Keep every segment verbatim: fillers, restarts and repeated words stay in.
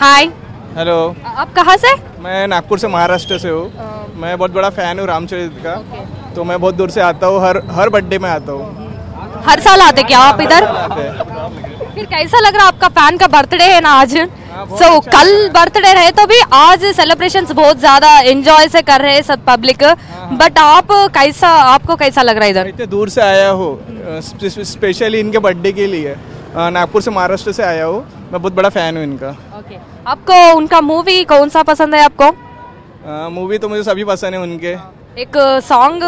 Hi hello, आप कहाँ से? मैं नागपुर से, महाराष्ट्र से हूँ। मैं बहुत बड़ा फैन हूँ रामचरित का। okay. तो मैं बहुत दूर से आता हूँ, हर हर बर्थडे में आता हूँ। हर साल आते क्या आप इधर? फिर कैसा लग रहा आपका फैन का बर्थडे है ना आज? सो so, अच्छा कल बर्थडे रहे तो भी आज सेलिब्रेशंस बहुत ज्यादा एंजॉय से कर रहे हैं सब पब्लिक। बट आप कैसा, आपको कैसा लग रहा है इधर? इतने दूर से आया हो स्पेशली इनके बर्थडे के लिए। नागपुर से, महाराष्ट्र से आया हूँ। मैं बहुत बड़ा फैन हूँ इनका। Okay okay. आपको उनका मूवी कौन सा पसंद है आपको? मूवी तो मुझे सभी पसंद है उनके। एक सॉन्ग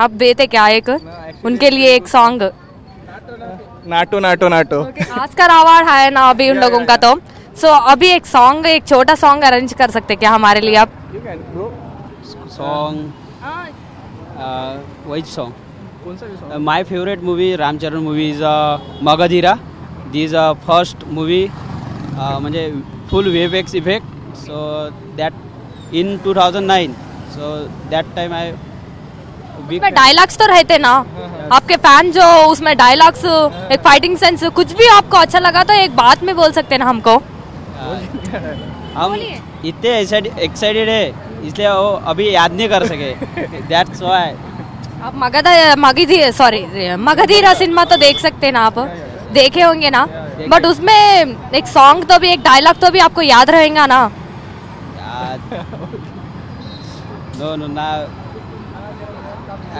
आप देते क्या एक उनके लिए? एक song Naatu Naatu Naatu Oscar award है ना अभी उन लोगों का। तो सो so, अभी एक सॉन्ग, एक छोटा सॉन्ग अरेंज कर सकते क्या हमारे लिए आप? सॉन्ग वही song my favourite movie Ramcharan movie is Magadheera. The is a first movie म्हणजे full wave X effect. So that in two thousand nine. So that time I उसमें डायलॉग्स तो रहते ना आपके फैन जो उसमें डायलॉग्स, एक फाइटिंग सेंस, कुछ भी आपको अच्छा लगा तो एक बात में बोल सकते ना हमको? हम इतने एक्साइटेड है इसलिए वो अभी याद नहीं कर सके। दैट्स व्हाई आप मगध मगधी सॉरी मगधीरा सिनेमा तो देख सकते ना आप? देखे होंगे ना? बट उसमें एक सॉन्ग तो भी, एक डायलॉग तो भी आपको याद रहेगा ना? नो नो ना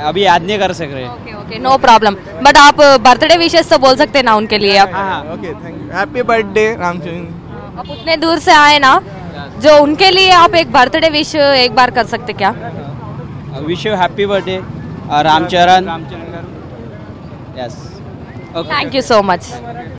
अभी याद नहीं कर सक रहे। Okay okay, no problem. But आप बर्थडे विशेष तो बोल सकते ना उनके लिए आप? Okay, thank you, happy birthday Ramchandra. आप उतने दूर से आए ना, जो उनके लिए आप एक बर्थडे विश एक बार कर सकते क्या? Wish you happy birthday Ramcharan. Yes, thank you so much.